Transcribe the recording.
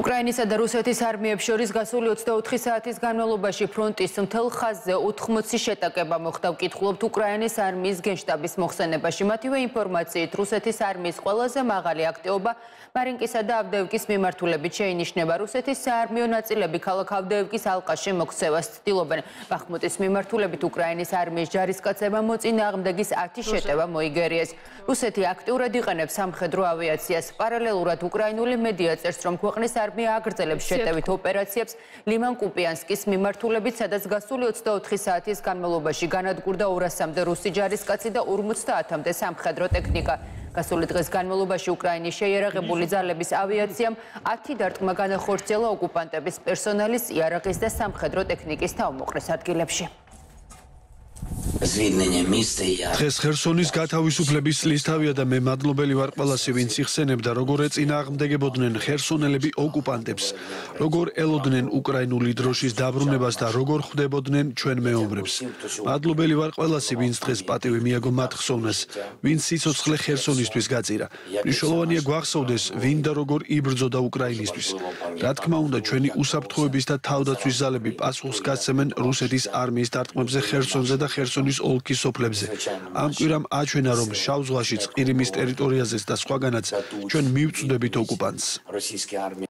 Უკრაინისა და რუსეთის არმიებს შორის გასული 24 საათის განმავლობაში ფრონტის მთელ ხაზზე 80 შეტაკება მოხდა. Ვკითხულობთ უკრაინის არმიის გენშტაბის მოხსენებაში. მათივე ინფორმაციით, რუსეთის არმიის ყველაზე მაღალი აქტივობა მარინკისა და ავდეევკის მიმართულებით შეინიშნება. რუსეთის საარმიო ნაწილები ქალაქ ავდეევკის ალყაში მოქცევას ცდილობენ. ბახმუტის მიმართულებით უკრაინის არმიის ჯარისკაცებმა მოწინააღმდეგის 10 შეტევა მოიგერიეს. რუსეთი აქტიურად იყენებს სამხედრო ავიაციას. პარალელურად უკრაინული მედია წერს, რომ ქვეყნის არმია აგრძელებს შეტევით ოპერაციებს ლიმან-კუპიანსკის მიმართულებით, სადაც გასული 24 საათის განმავლობაში განადგურდა 200-მდე რუსი ჯარისკაცი და 50-მდე სამხედრო ტექნიკა. Გასული დღის განმავლობაში უკრაინის შეიარაღებული ძალების ავიაციამ 10 დარტყმა განახორციელა ოკუპანტების პერსონალის, იარაღის და სამხედრო ტექნიკის თავმოყრის ადგილებში. Დღეს ხერსონის გათავისუფლების ლისტავია და მე მადლობელი ვარ ყველასი, ვინც იხსენებდა, როგორ ეწინააღმდეგებოდნენ ხერსონელები ოკუპანტებს, როგორ ელოდნენ უკრაინული დროშის დაბრუნებას და როგორ ხვდებოდნენ ჩვენ მეომრებს. Მადლობელი ვარ ყველასი, ვინც დღეს პატივი მიაგო მათ ხსოვნას, ვინც სიცოცხლე ხერსონისთვის გაწირა. მნიშვნელოვანია გვახსოვდეს, ვინ და როგორ იბრძოდა უკრაინისთვის. Რა თქმა უნდა, ჩვენი უსაფრთხოების და თავდაცვის ძალები პასუხს გასცემენ რუსეთის არმიის დარტყმებზე ხერსონზე და ხერსონის ოლქის სოფლებზე. Ამ კვირამ აჩვენა, რომ შავ ზღვაშიც, ყირიმის ტერიტორიაზეც და სხვაგანაც ჩვენ მივწვდებით ოკუპანტს.